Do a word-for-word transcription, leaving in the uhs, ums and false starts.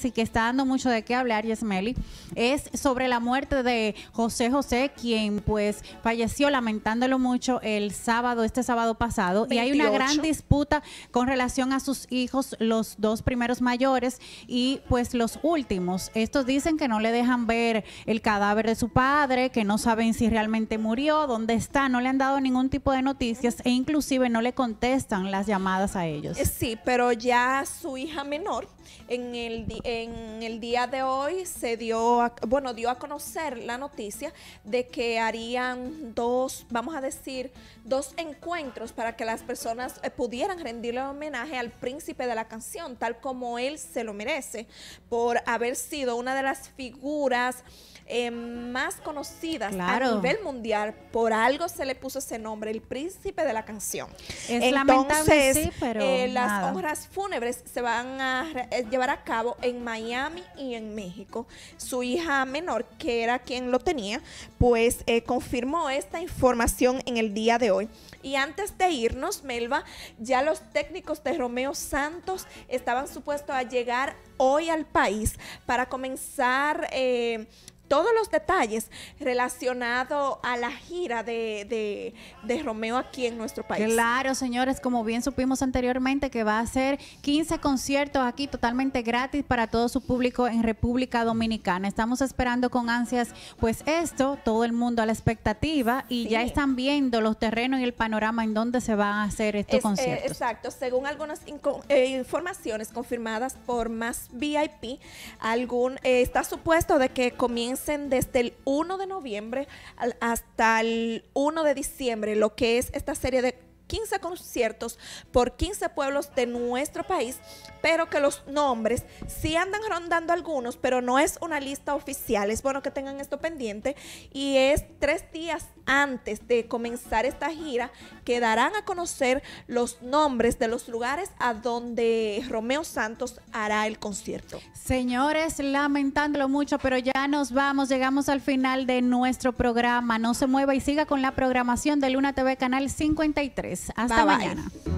Sí, que está dando mucho de qué hablar, Yesmeli, es sobre la muerte de José José, quien pues falleció lamentándolo mucho el sábado, este sábado pasado, veintiocho. Y hay una gran disputa con relación a sus hijos, los dos primeros mayores y pues los últimos. Estos dicen que no le dejan ver el cadáver de su padre, que no saben si realmente murió, dónde está, no le han dado ningún tipo de noticias e inclusive no le contestan las llamadas a ellos. Sí, pero ya su hija menor en el día En el día de hoy se dio, a, bueno, dio a conocer la noticia de que harían dos, vamos a decir, dos encuentros para que las personas pudieran rendirle homenaje al príncipe de la canción, tal como él se lo merece, por haber sido una de las figuras eh, más conocidas, claro, a nivel mundial. Por algo se le puso ese nombre, el príncipe de la canción. Es Entonces, lamentable, sí, pero eh, las honras fúnebres se van a eh, llevar a cabo en Miami y en México. Su hija menor, que era quien lo tenía, pues eh, confirmó esta información en el día de hoy. Y antes de irnos, Melba, ya los técnicos de Romeo Santos estaban supuestos a llegar hoy al país para comenzar eh, todos los detalles relacionados a la gira de, de, de Romeo aquí en nuestro país. Claro, señores, como bien supimos anteriormente que va a ser quince conciertos aquí totalmente gratis para todo su público en República Dominicana. Estamos esperando con ansias pues esto, todo el mundo a la expectativa y sí, ya están viendo los terrenos y el panorama en donde se van a hacer estos es, conciertos. Eh, exacto, según algunas eh, informaciones confirmadas por Más V I P, algún, eh, está supuesto de que comience desde el uno de noviembre hasta el uno de diciembre, lo que es esta serie de quince conciertos por quince pueblos de nuestro país, pero que los nombres sí andan rondando algunos, pero no es una lista oficial. Es bueno que tengan esto pendiente y es tres días antes de comenzar esta gira que darán a conocer los nombres de los lugares a donde Romeo Santos hará el concierto. Señores, lamentándolo mucho, pero ya nos vamos, llegamos al final de nuestro programa. No se mueva y siga con la programación de Luna T V Canal cincuenta y tres. Hasta bye, mañana. Bye.